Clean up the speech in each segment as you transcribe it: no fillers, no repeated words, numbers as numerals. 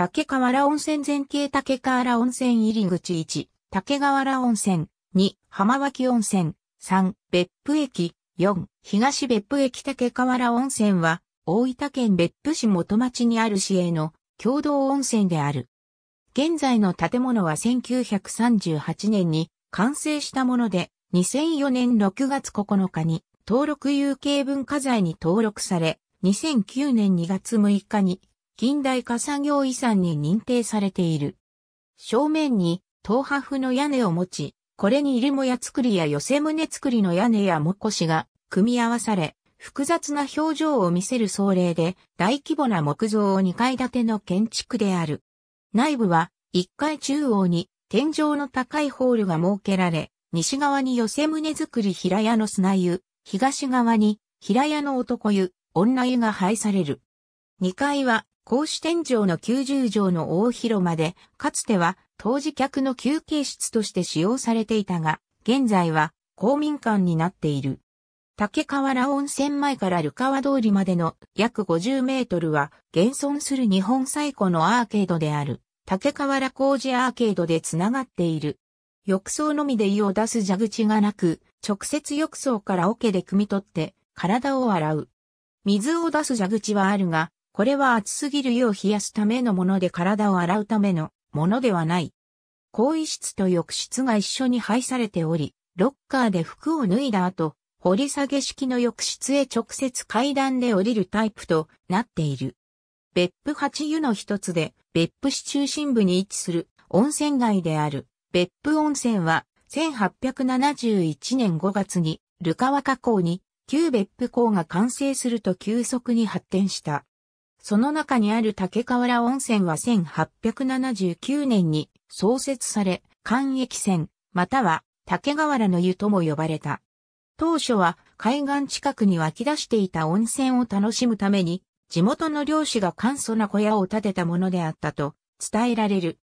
竹河原温泉全景竹河原温泉入口1、竹河原温泉、2、浜脇温泉、3、別府駅、4、東別府駅竹河原温泉は、大分県別府市元町にある市営の共同温泉である。現在の建物は1938年に完成したもので、2004年6月9日に登録有形文化財に登録され、2009年2月6日に近代化産業遺産に認定されている。正面に東派風の屋根を持ち、これに入母屋造りや寄せ棟造りの屋根やもこしが組み合わされ、複雑な表情を見せる壮麗で大規模な木造2階建ての建築である。内部は1階中央に天井の高いホールが設けられ、西側に寄せ棟造り平屋の砂湯、東側に平屋の男湯、女湯が配される。2階は格子天井の90畳の大広間で、かつては当時客の休憩室として使用されていたが、現在は公民館になっている。竹河原温泉前から流川通りまでの約50メートルは、現存する日本最古のアーケードである、竹河原工事アーケードでつながっている。浴槽のみで湯を出す蛇口がなく、直接浴槽から桶で汲み取って体を洗う。水を出す蛇口はあるが、これは熱すぎる湯を冷やすためのもので体を洗うためのものではない。更衣室と浴室が一緒に配されており、ロッカーで服を脱いだ後、掘り下げ式の浴室へ直接階段で降りるタイプとなっている。別府八湯の一つで、別府市中心部に位置する温泉街である。別府温泉は1871年5月に流川河口に旧別府港が完成すると急速に発展した。その中にある竹河原温泉は1879年に創設され、間駅泉または竹河原の湯とも呼ばれた。当初は海岸近くに湧き出していた温泉を楽しむために地元の漁師が簡素な小屋を建てたものであったと伝えられる。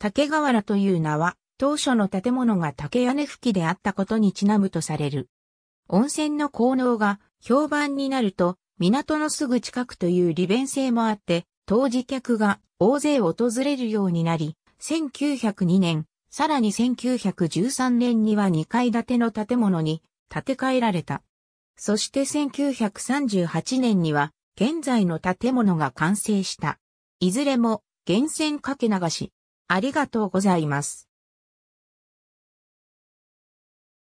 竹河原という名は、当初の建物が竹屋根葺きであったことにちなむとされる。温泉の効能が評判になると、港のすぐ近くという利便性もあって、当時客が大勢訪れるようになり、1902年、さらに1913年には2階建ての建物に建て替えられた。そして1938年には、現在の建物が完成した。いずれも、源泉かけ流し。ありがとうございます。